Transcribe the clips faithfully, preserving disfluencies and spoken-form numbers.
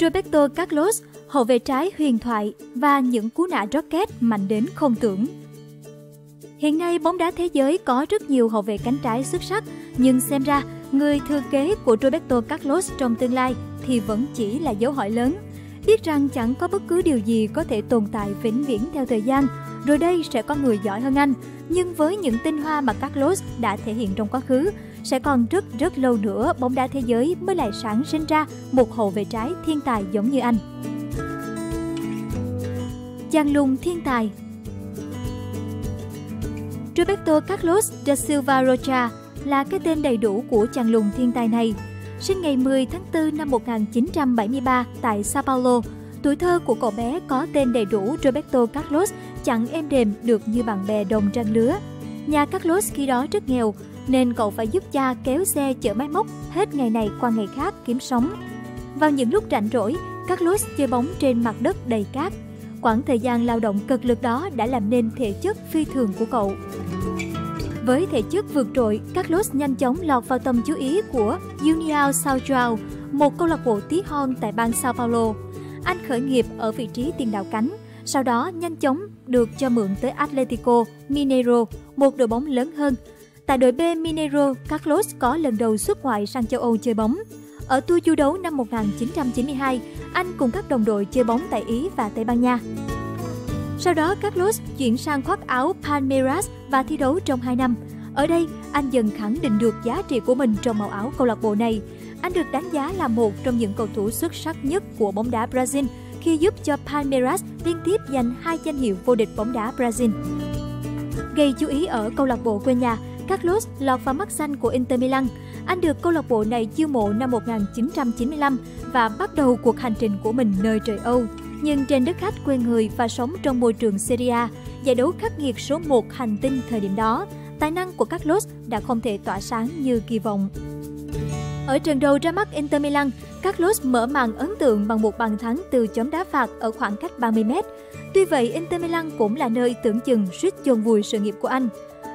Roberto Carlos, hậu vệ trái huyền thoại và những cú nã rocket mạnh đến không tưởng. Hiện nay, bóng đá thế giới có rất nhiều hậu vệ cánh trái xuất sắc, nhưng xem ra, người thừa kế của Roberto Carlos trong tương lai thì vẫn chỉ là dấu hỏi lớn. Biết rằng chẳng có bất cứ điều gì có thể tồn tại vĩnh viễn theo thời gian, rồi đây sẽ có người giỏi hơn anh. Nhưng với những tinh hoa mà Carlos đã thể hiện trong quá khứ, sẽ còn rất rất lâu nữa bóng đá thế giới mới lại sản sinh ra một hậu vệ trái thiên tài giống như anh. Chàng lùng thiên tài Roberto Carlos da Silva Rocha là cái tên đầy đủ của chàng lùng thiên tài này. Sinh ngày mười tháng tư năm một nghìn chín trăm bảy mươi ba tại Sao Paulo, tuổi thơ của cậu bé có tên đầy đủ Roberto Carlos chẳng êm đềm được như bạn bè đồng trang lứa. Nhà Carlos khi đó rất nghèo, nên cậu phải giúp cha kéo xe chở máy móc hết ngày này qua ngày khác kiếm sống. Vào những lúc rảnh rỗi, Carlos chơi bóng trên mặt đất đầy cát. Quãng thời gian lao động cực lực đó đã làm nên thể chất phi thường của cậu. Với thể chất vượt trội, Carlos nhanh chóng lọt vào tầm chú ý của União São Paulo, một câu lạc bộ tí hon tại bang Sao Paulo. Anh khởi nghiệp ở vị trí tiền đạo cánh, sau đó nhanh chóng được cho mượn tới Atletico Mineiro, một đội bóng lớn hơn. Tại đội B Mineiro, Carlos có lần đầu xuất ngoại sang châu Âu chơi bóng. Ở tour du đấu năm một nghìn chín trăm chín mươi hai, anh cùng các đồng đội chơi bóng tại Ý và Tây Ban Nha. Sau đó, Carlos chuyển sang khoác áo Palmeiras và thi đấu trong hai năm. Ở đây, anh dần khẳng định được giá trị của mình trong màu áo câu lạc bộ này. Anh được đánh giá là một trong những cầu thủ xuất sắc nhất của bóng đá Brazil khi giúp cho Palmeiras liên tiếp giành hai danh hiệu vô địch bóng đá Brazil. Gây chú ý ở câu lạc bộ quê nhà, Carlos lọt vào mắt xanh của Inter Milan. Anh được câu lạc bộ này chiêu mộ năm một nghìn chín trăm chín mươi lăm và bắt đầu cuộc hành trình của mình nơi trời Âu. Nhưng trên đất khách quê người và sống trong môi trường Serie A, giải đấu khắc nghiệt số một hành tinh thời điểm đó, tài năng của Carlos đã không thể tỏa sáng như kỳ vọng. Ở trận đầu ra mắt Inter Milan, Carlos mở màn ấn tượng bằng một bàn thắng từ chấm đá phạt ở khoảng cách ba mươi mét. Tuy vậy, Inter Milan cũng là nơi tưởng chừng suýt chôn vùi sự nghiệp của anh.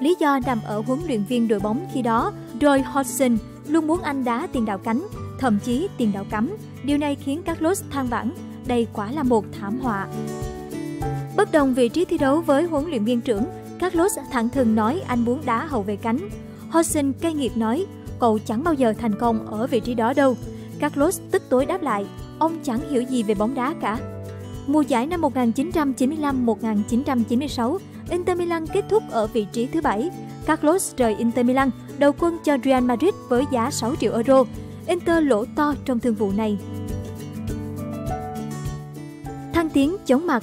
Lý do nằm ở huấn luyện viên đội bóng khi đó, Roy Hodgson, luôn muốn anh đá tiền đạo cánh, thậm chí tiền đạo cắm. Điều này khiến Carlos than vãn, đây quả là một thảm họa. Bất đồng vị trí thi đấu với huấn luyện viên trưởng, Carlos thẳng thừng nói anh muốn đá hậu vệ cánh. Hodgson cay nghiệt nói, cậu chẳng bao giờ thành công ở vị trí đó đâu. Carlos tức tối đáp lại, ông chẳng hiểu gì về bóng đá cả. Mùa giải năm một nghìn chín trăm chín mươi lăm một nghìn chín trăm chín mươi sáu, Inter Milan kết thúc ở vị trí thứ bảy. Carlos rời Inter Milan, đầu quân cho Real Madrid với giá sáu triệu euro. Inter lỗ to trong thương vụ này. Thăng tiến chóng mặt.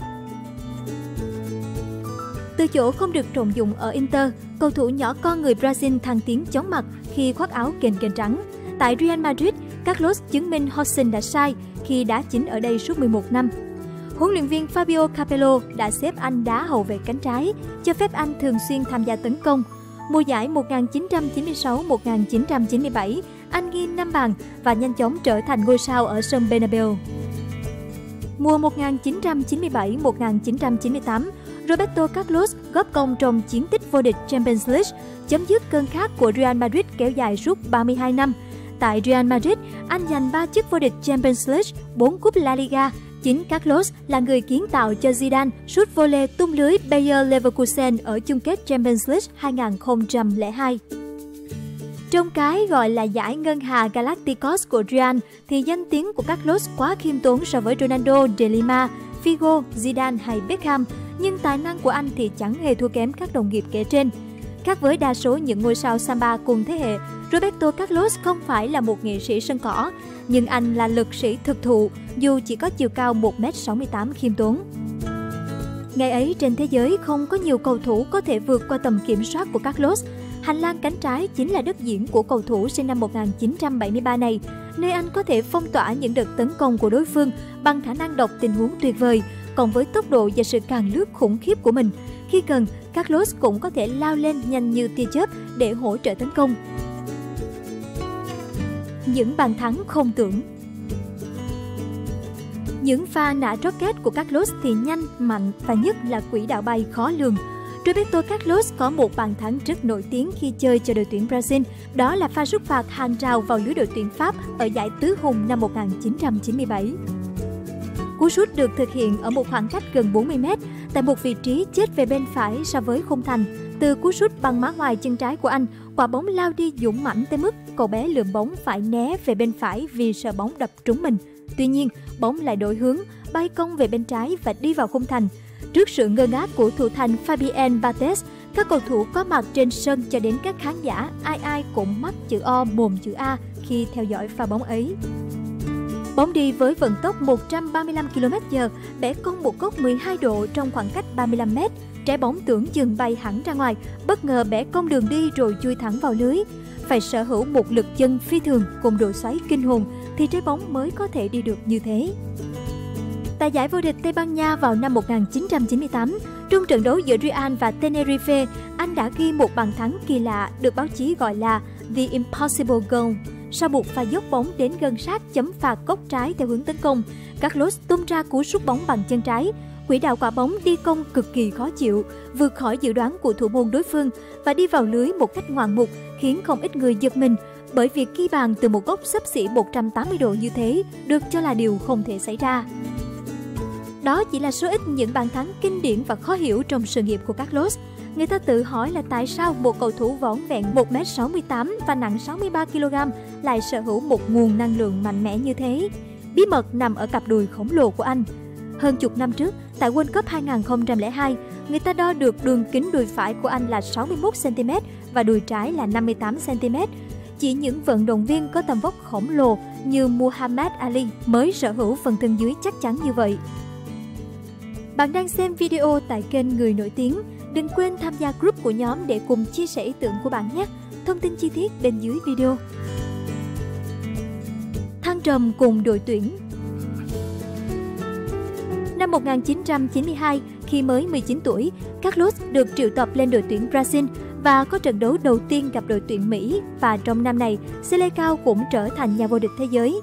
Từ chỗ không được trọng dụng ở Inter, cầu thủ nhỏ con người Brazil thăng tiến chóng mặt khi khoác áo kền kền trắng. Tại Real Madrid, Carlos chứng minh Hodgson đã sai khi đá chính ở đây suốt mười một năm. Huấn luyện viên Fabio Capello đã xếp anh đá hậu vệ cánh trái, cho phép anh thường xuyên tham gia tấn công. Mùa giải một nghìn chín trăm chín mươi sáu một nghìn chín trăm chín mươi bảy, anh ghi năm bàn và nhanh chóng trở thành ngôi sao ở sân Bernabeu. Mùa một nghìn chín trăm chín mươi bảy một nghìn chín trăm chín mươi tám, Roberto Carlos góp công trong chiến tích vô địch Champions League, chấm dứt cơn khát của Real Madrid kéo dài suốt ba mươi hai năm. Tại Real Madrid, anh giành ba chức vô địch Champions League, bốn cúp La Liga. Chính Carlos là người kiến tạo cho Zidane sút volley tung lưới Bayer Leverkusen ở chung kết Champions League hai nghìn không trăm lẻ hai. Trong cái gọi là giải Ngân Hà Galacticos của Real thì danh tiếng của Carlos quá khiêm tốn so với Ronaldo, De Lima, Figo, Zidane hay Beckham, nhưng tài năng của anh thì chẳng hề thua kém các đồng nghiệp kể trên. Khác với đa số những ngôi sao samba cùng thế hệ, Roberto Carlos không phải là một nghệ sĩ sân cỏ, nhưng anh là lực sĩ thực thụ, dù chỉ có chiều cao một mét sáu mươi tám khiêm tốn. Ngày ấy trên thế giới không có nhiều cầu thủ có thể vượt qua tầm kiểm soát của Carlos. Hành lang cánh trái chính là đất diễn của cầu thủ sinh năm một nghìn chín trăm bảy mươi ba này, nơi anh có thể phong tỏa những đợt tấn công của đối phương bằng khả năng đọc tình huống tuyệt vời, còn với tốc độ và sự càn lướt khủng khiếp của mình. Khi cần, Carlos cũng có thể lao lên nhanh như tia chớp để hỗ trợ tấn công. Những bàn thắng không tưởng. Những pha nã rocket của Carlos thì nhanh, mạnh và nhất là quỹ đạo bay khó lường. Roberto Carlos có một bàn thắng rất nổi tiếng khi chơi cho đội tuyển Brazil, đó là pha sút phạt hàng rào vào lưới đội tuyển Pháp ở giải Tứ Hùng năm một nghìn chín trăm chín mươi bảy. Cú sút được thực hiện ở một khoảng cách gần bốn mươi mét, tại một vị trí chết về bên phải so với khung thành. Từ cú sút bằng má ngoài chân trái của anh, quả bóng lao đi dũng mãnh tới mức cậu bé lượm bóng phải né về bên phải vì sợ bóng đập trúng mình. Tuy nhiên, bóng lại đổi hướng, bay cong về bên trái và đi vào khung thành. Trước sự ngơ ngác của thủ thành Fabien Barthez, các cầu thủ có mặt trên sân cho đến các khán giả, ai ai cũng mắt chữ O, mồm chữ A khi theo dõi pha bóng ấy. Bóng đi với vận tốc một trăm ba mươi lăm ki lô mét trên giờ, bẻ cong một góc mười hai độ trong khoảng cách ba mươi lăm mét. Trái bóng tưởng chừng bay hẳn ra ngoài, bất ngờ bẻ cong đường đi rồi chui thẳng vào lưới. Phải sở hữu một lực chân phi thường cùng độ xoáy kinh hồn thì trái bóng mới có thể đi được như thế. Tại giải vô địch Tây Ban Nha vào năm một nghìn chín trăm chín mươi tám, trong trận đấu giữa Real và Tenerife, anh đã ghi một bàn thắng kỳ lạ được báo chí gọi là The Impossible Goal. Sau buộc pha dốc bóng đến gần sát chấm phạt góc trái theo hướng tấn công, Carlos tung ra cú sút bóng bằng chân trái. Quỹ đạo quả bóng đi công cực kỳ khó chịu, vượt khỏi dự đoán của thủ môn đối phương và đi vào lưới một cách ngoạn mục, khiến không ít người giật mình, bởi việc ghi bàn từ một góc xấp xỉ một trăm tám mươi độ như thế được cho là điều không thể xảy ra. Đó chỉ là số ít những bàn thắng kinh điển và khó hiểu trong sự nghiệp của Carlos. Người ta tự hỏi là tại sao một cầu thủ vỏn vẹn một mét sáu mươi tám và nặng sáu mươi ba ki lô gam lại sở hữu một nguồn năng lượng mạnh mẽ như thế. Bí mật nằm ở cặp đùi khổng lồ của anh. Hơn chục năm trước, tại World Cup hai nghìn không trăm lẻ hai, người ta đo được đường kính đùi phải của anh là sáu mươi mốt xăng-ti-mét và đùi trái là năm mươi tám xăng-ti-mét. Chỉ những vận động viên có tầm vóc khổng lồ như Muhammad Ali mới sở hữu phần thân dưới chắc chắn như vậy. Bạn đang xem video tại kênh Người Nổi Tiếng. Đừng quên tham gia group của nhóm để cùng chia sẻ ý tưởng của bạn nhé. Thông tin chi tiết bên dưới video. Thăng trầm cùng đội tuyển. Năm một nghìn chín trăm chín mươi hai, khi mới mười chín tuổi, Carlos được triệu tập lên đội tuyển Brazil và có trận đấu đầu tiên gặp đội tuyển Mỹ, và trong năm này, Selecao cũng trở thành nhà vô địch thế giới.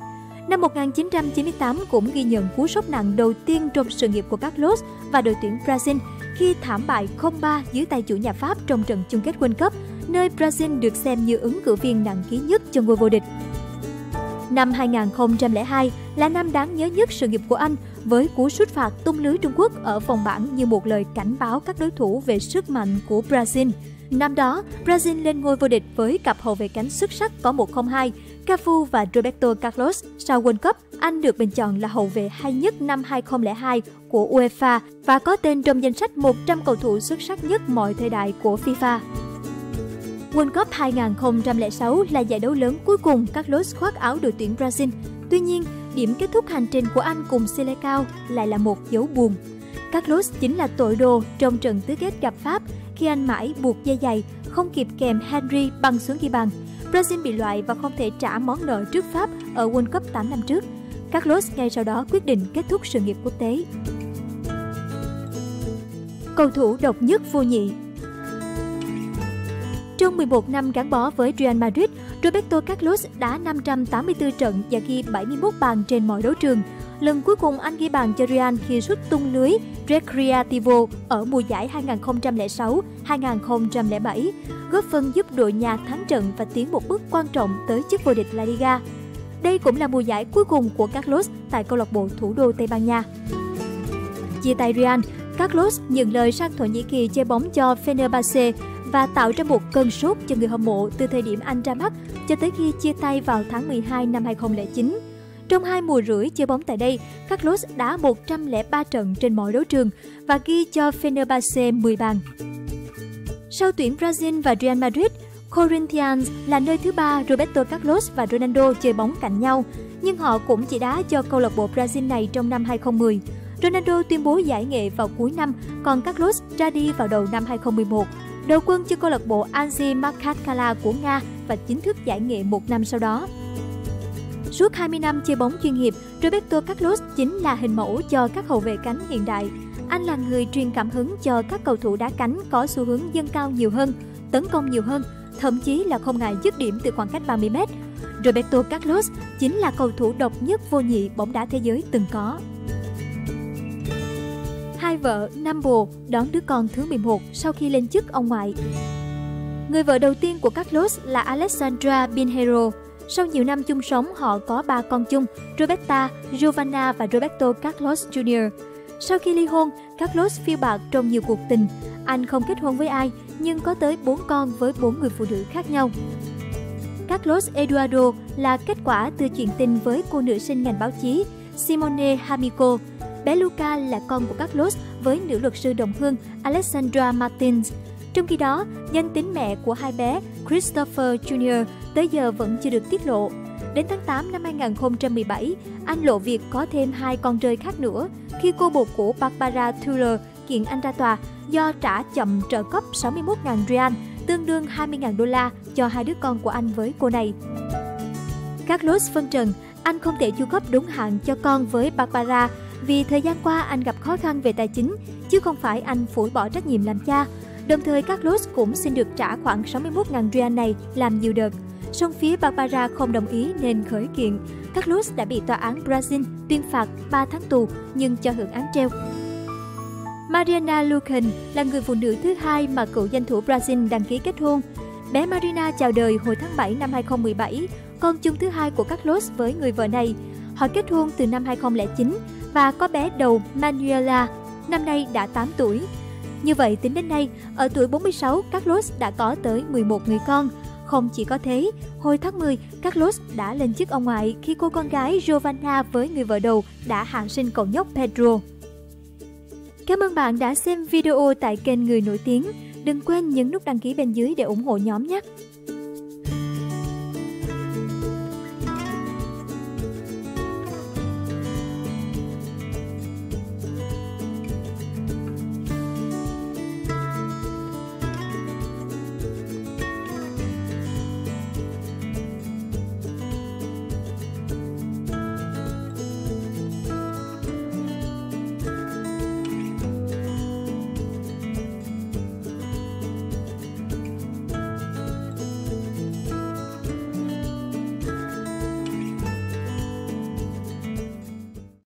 Năm một nghìn chín trăm chín mươi tám cũng ghi nhận cú sốc nặng đầu tiên trong sự nghiệp của Carlos và đội tuyển Brazil khi thảm bại không ba dưới tay chủ nhà Pháp trong trận chung kết World Cup, nơi Brazil được xem như ứng cử viên nặng ký nhất cho ngôi vô địch. Năm hai nghìn không trăm lẻ hai là năm đáng nhớ nhất sự nghiệp của anh, với cú sút phạt tung lưới Trung Quốc ở vòng bảng như một lời cảnh báo các đối thủ về sức mạnh của Brazil. Năm đó, Brazil lên ngôi vô địch với cặp hậu vệ cánh xuất sắc có một không hai, Cafu và Roberto Carlos. Sau World Cup, anh được bình chọn là hậu vệ hay nhất năm hai nghìn không trăm lẻ hai của UEFA và có tên trong danh sách một trăm cầu thủ xuất sắc nhất mọi thời đại của FIFA. World Cup hai nghìn không trăm lẻ sáu là giải đấu lớn cuối cùng Carlos khoác áo đội tuyển Brazil. Tuy nhiên, điểm kết thúc hành trình của anh cùng Selecao lại là một dấu buồn. Carlos chính là tội đồ trong trận tứ kết gặp Pháp, khi anh mãi buộc dây giày, không kịp kèm Henry băng xuống ghi bàn. Brazil bị loại và không thể trả món nợ trước Pháp ở World Cup tám năm trước. Carlos ngay sau đó quyết định kết thúc sự nghiệp quốc tế. Cầu thủ độc nhất vô nhị. Trong mười một năm gắn bó với Real Madrid, Roberto Carlos đá năm trăm tám mươi tư trận và ghi bảy mươi mốt bàn trên mọi đấu trường. Lần cuối cùng anh ghi bàn cho Real khi sút tung lưới Recreativo ở mùa giải hai nghìn không trăm lẻ sáu hai nghìn không trăm lẻ bảy, góp phần giúp đội nhà thắng trận và tiến một bước quan trọng tới chức vô địch La Liga. Đây cũng là mùa giải cuối cùng của Carlos tại câu lạc bộ thủ đô Tây Ban Nha. Chia tay Real, Carlos nhận lời sang Thổ Nhĩ Kỳ chơi bóng cho Fenerbahce và tạo ra một cơn sốt cho người hâm mộ từ thời điểm anh ra mắt cho tới khi chia tay vào tháng mười hai năm hai nghìn không trăm lẻ chín. Trong hai mùa rưỡi chơi bóng tại đây, Carlos đá một trăm lẻ ba trận trên mọi đấu trường và ghi cho Fenerbahce mười bàn. Sau tuyển Brazil và Real Madrid, Corinthians là nơi thứ ba Roberto Carlos và Ronaldo chơi bóng cạnh nhau, nhưng họ cũng chỉ đá cho câu lạc bộ Brazil này trong năm hai nghìn không trăm mười. Ronaldo tuyên bố giải nghệ vào cuối năm, còn Carlos ra đi vào đầu năm hai nghìn không trăm mười một. Đầu quân cho câu lạc bộ Anzhi Makhachkala của Nga và chính thức giải nghệ một năm sau đó. Suốt hai mươi năm chơi bóng chuyên nghiệp, Roberto Carlos chính là hình mẫu cho các hậu vệ cánh hiện đại. Anh là người truyền cảm hứng cho các cầu thủ đá cánh có xu hướng dâng cao nhiều hơn, tấn công nhiều hơn, thậm chí là không ngại dứt điểm từ khoảng cách ba mươi mét. Roberto Carlos chính là cầu thủ độc nhất vô nhị bóng đá thế giới từng có. Hai vợ Nam Bồ đón đứa con thứ mười một sau khi lên chức ông ngoại. Người vợ đầu tiên của Carlos là Alexandra Binhero. Sau nhiều năm chung sống, họ có ba con chung, Roberta, Giovanna và Roberto Carlos Junior Sau khi ly hôn, Carlos phiêu bạt trong nhiều cuộc tình. Anh không kết hôn với ai, nhưng có tới bốn con với bốn người phụ nữ khác nhau. Carlos Eduardo là kết quả từ chuyện tình với cô nữ sinh ngành báo chí Simone Hamico. Bé Luca là con của Carlos với nữ luật sư đồng hương Alessandra Martins. Trong khi đó, danh tính mẹ của hai bé Christopher Junior tới giờ vẫn chưa được tiết lộ. Đến tháng tám năm hai nghìn không trăm mười bảy, anh lộ việc có thêm hai con rơi khác nữa khi cô bồ của Barbara Tuller kiện anh ra tòa do trả chậm trợ cấp sáu mươi mốt nghìn real, tương đương hai mươi nghìn đô la cho hai đứa con của anh với cô này. Carlos phân trần, anh không thể chu cấp đúng hạn cho con với Barbara vì thời gian qua anh gặp khó khăn về tài chính, chứ không phải anh phủi bỏ trách nhiệm làm cha. Đồng thời, Carlos cũng xin được trả khoảng sáu mươi mốt nghìn real này làm nhiều đợt. Song phía Barbara không đồng ý nên khởi kiện. Carlos đã bị tòa án Brazil tuyên phạt ba tháng tù nhưng cho hưởng án treo. Mariana Lucan là người phụ nữ thứ hai mà cựu danh thủ Brazil đăng ký kết hôn. Bé Marina chào đời hồi tháng bảy năm hai nghìn không trăm mười bảy, con chung thứ hai của Carlos với người vợ này. Họ kết hôn từ năm hai nghìn không trăm lẻ chín và có bé đầu Manuela, năm nay đã tám tuổi. Như vậy, tính đến nay, ở tuổi bốn mươi sáu, Carlos đã có tới mười một người con. Không chỉ có thế, hồi tháng mười, Carlos đã lên chức ông ngoại khi cô con gái Giovanna với người vợ đầu đã hạ sinh cậu nhóc Pedro. Cảm ơn bạn đã xem video tại kênh Người Nổi Tiếng. Đừng quên nhấn nút đăng ký bên dưới để ủng hộ nhóm nhé!